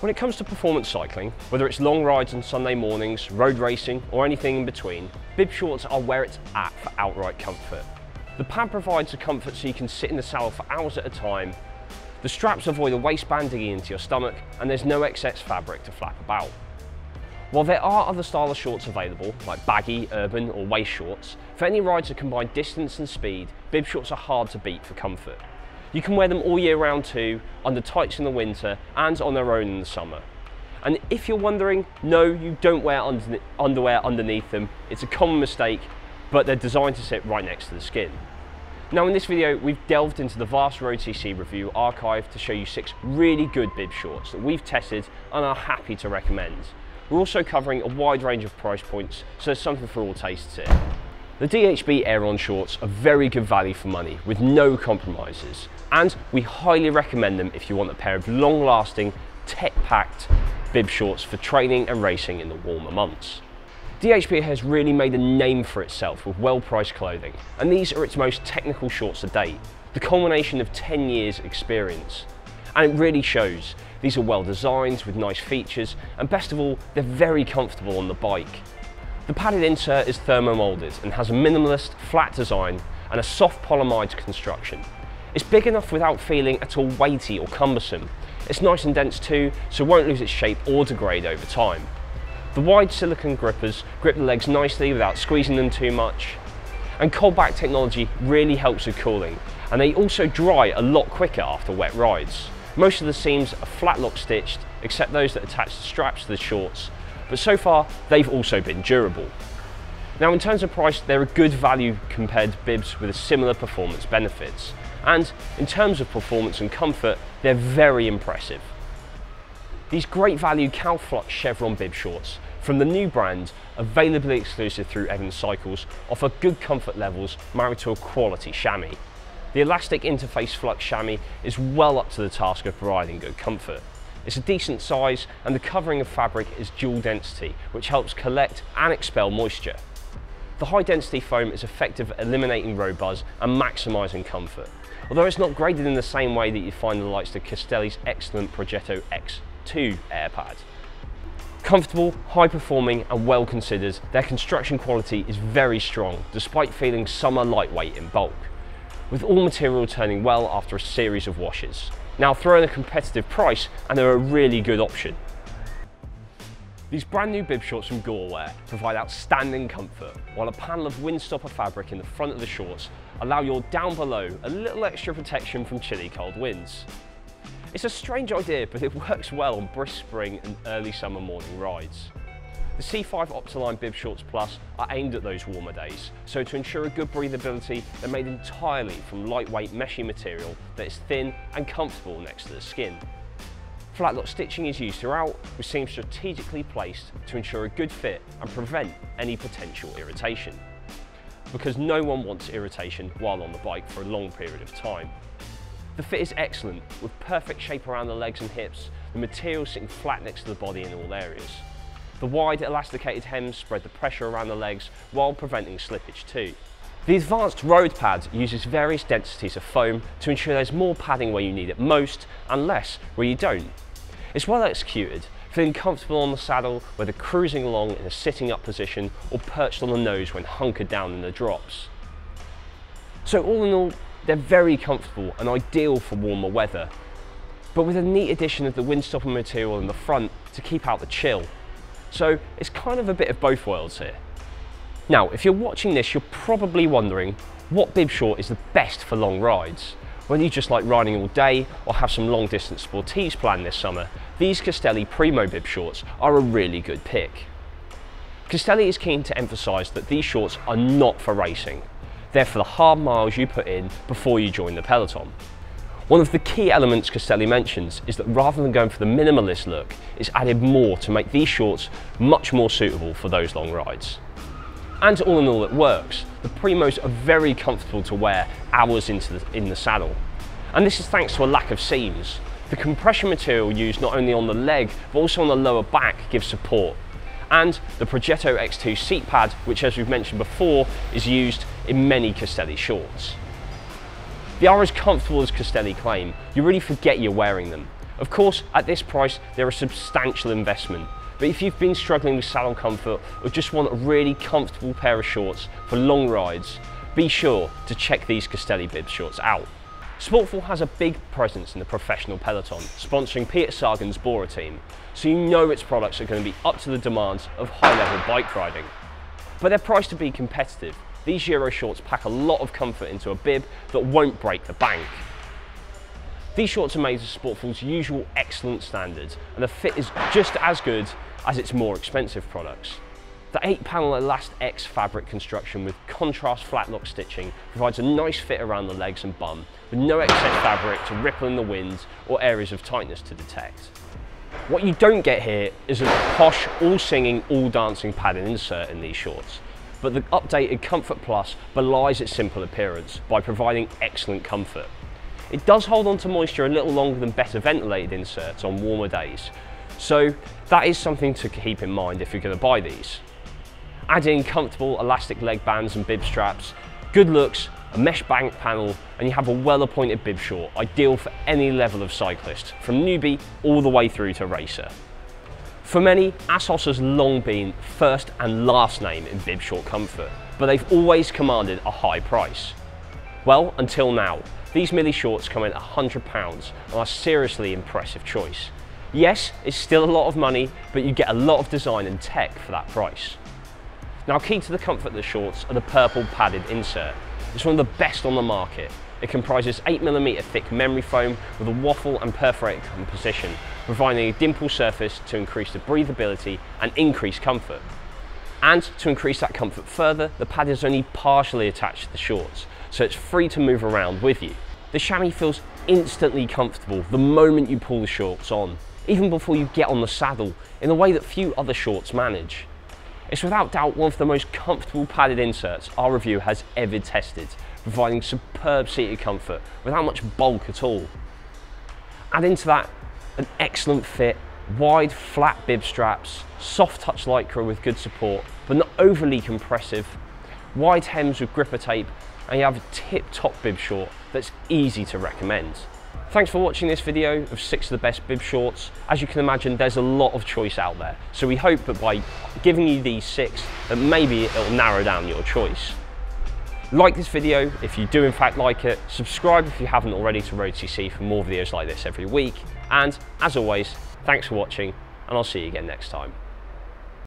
When it comes to performance cycling, whether it's long rides on Sunday mornings, road racing, or anything in between, bib shorts are where it's at for outright comfort. The pad provides the comfort so you can sit in the saddle for hours at a time. The straps avoid a waistband digging into your stomach, and there's no excess fabric to flap about. While there are other style of shorts available, like baggy, urban or waist shorts, for any rides that combine distance and speed, bib shorts are hard to beat for comfort. You can wear them all year round too, under tights in the winter and on their own in the summer. And if you're wondering, no, you don't wear underwear underneath them. It's a common mistake, but they're designed to sit right next to the skin. Now in this video, we've delved into the vast road.cc review archive to show you 6 really good bib shorts that we've tested and are happy to recommend. We're also covering a wide range of price points, so there's something for all tastes here. The DHB Air-On shorts are very good value for money, with no compromises. And we highly recommend them if you want a pair of long-lasting, tech-packed bib shorts for training and racing in the warmer months. DHB has really made a name for itself with well-priced clothing, and these are its most technical shorts to date, the culmination of 10 years experience. And it really shows. These are well designed with nice features, and best of all, they're very comfortable on the bike. The padded insert is thermo-molded and has a minimalist, flat design and a soft polyamide construction. It's big enough without feeling at all weighty or cumbersome. It's nice and dense too, so it won't lose its shape or degrade over time. The wide silicone grippers grip the legs nicely without squeezing them too much. And coldback technology really helps with cooling, and they also dry a lot quicker after wet rides. Most of the seams are flat lock stitched, except those that attach the straps to the shorts, but so far they've also been durable. Now in terms of price, they're a good value compared to bibs with a similar performance benefits, and in terms of performance and comfort, they're very impressive. These great value Kalf Flux Chevron bib shorts from the new brand, availably exclusive through Evans Cycles, offer good comfort levels married to a quality chamois. The elastic interface flux chamois is well up to the task of providing good comfort. It's a decent size, and the covering of fabric is dual density, which helps collect and expel moisture. The high density foam is effective at eliminating road buzz and maximising comfort, although it's not graded in the same way that you find the likes of Castelli's excellent Progetto X2 AirPad. Comfortable, high performing and well considered, their construction quality is very strong, despite feeling summer lightweight in bulk, with all material turning well after a series of washes. Now throw in a competitive price and they're a really good option. These brand new bib shorts from Gorewear provide outstanding comfort, while a panel of windstopper fabric in the front of the shorts allow your down below a little extra protection from chilly cold winds. It's a strange idea, but it works well on brisk spring and early summer morning rides. The C5 Optiline Bib Shorts Plus are aimed at those warmer days, so to ensure a good breathability, they're made entirely from lightweight meshy material that is thin and comfortable next to the skin. Flat lock stitching is used throughout, which seems strategically placed to ensure a good fit and prevent any potential irritation, because no one wants irritation while on the bike for a long period of time. The fit is excellent, with perfect shape around the legs and hips, the material sitting flat next to the body in all areas. The wide elasticated hems spread the pressure around the legs while preventing slippage too. The advanced road pad uses various densities of foam to ensure there's more padding where you need it most and less where you don't. It's well executed, feeling comfortable on the saddle whether cruising along in a sitting up position or perched on the nose when hunkered down in the drops. So all in all, they're very comfortable and ideal for warmer weather, but with a neat addition of the windstopper material in the front to keep out the chill. So it's kind of a bit of both worlds here. Now, if you're watching this, you're probably wondering what bib short is the best for long rides. Whether you just like riding all day or have some long distance sportives planned this summer, these Castelli Premio bib shorts are a really good pick. Castelli is keen to emphasise that these shorts are not for racing. They're for the hard miles you put in before you join the peloton. One of the key elements Castelli mentions is that rather than going for the minimalist look, it's added more to make these shorts much more suitable for those long rides. And all in all, it works. The Primos are very comfortable to wear hours in the saddle. And this is thanks to a lack of seams. The compression material used not only on the leg, but also on the lower back gives support. And the Progetto X2 seat pad, which as we've mentioned before, is used in many Castelli shorts. They are as comfortable as Castelli claim. You really forget you're wearing them. Of course, at this price, they're a substantial investment. But if you've been struggling with saddle comfort or just want a really comfortable pair of shorts for long rides, be sure to check these Castelli bib shorts out. Sportful has a big presence in the professional peloton, sponsoring Peter Sagan's Bora team, so you know its products are going to be up to the demands of high-level bike riding. But they're priced to be competitive. These Giro shorts pack a lot of comfort into a bib that won't break the bank. These shorts are made to Sportful's usual excellent standards, and the fit is just as good as its more expensive products. The 8-panel Elast X fabric construction with contrast flat-lock stitching provides a nice fit around the legs and bum, with no excess fabric to ripple in the wind or areas of tightness to detect. What you don't get here is a posh, all-singing, all-dancing padded insert in these shorts, but the updated Comfort Plus belies its simple appearance by providing excellent comfort. It does hold on to moisture a little longer than better ventilated inserts on warmer days, so that is something to keep in mind if you're going to buy these. Add in comfortable elastic leg bands and bib straps, good looks, a mesh bank panel, and you have a well-appointed bib short, ideal for any level of cyclist, from newbie all the way through to racer. For many, Assos has long been first and last name in bib short comfort, but they've always commanded a high price. Well, until now. These Mille shorts come in at £100 and are a seriously impressive choice. Yes, it's still a lot of money, but you get a lot of design and tech for that price. Now, key to the comfort of the shorts are the purple padded insert. It's one of the best on the market. It comprises 8mm thick memory foam with a waffle and perforated composition, providing a dimple surface to increase the breathability and increase comfort. And to increase that comfort further, the pad is only partially attached to the shorts, so it's free to move around with you. The chamois feels instantly comfortable the moment you pull the shorts on, even before you get on the saddle, in a way that few other shorts manage. It's without doubt one of the most comfortable padded inserts our review has ever tested, providing superb seated comfort without much bulk at all. Add into that an excellent fit, wide flat bib straps, soft touch lycra with good support but not overly compressive, wide hems with gripper tape, and you have a tip-top bib short that's easy to recommend. Thanks for watching this video of 6 of the best bib shorts. As you can imagine, there's a lot of choice out there, so we hope that by giving you these 6, that maybe it'll narrow down your choice. Like this video if you do in fact like it, subscribe if you haven't already to road.cc for more videos like this every week, and as always, thanks for watching, and I'll see you again next time.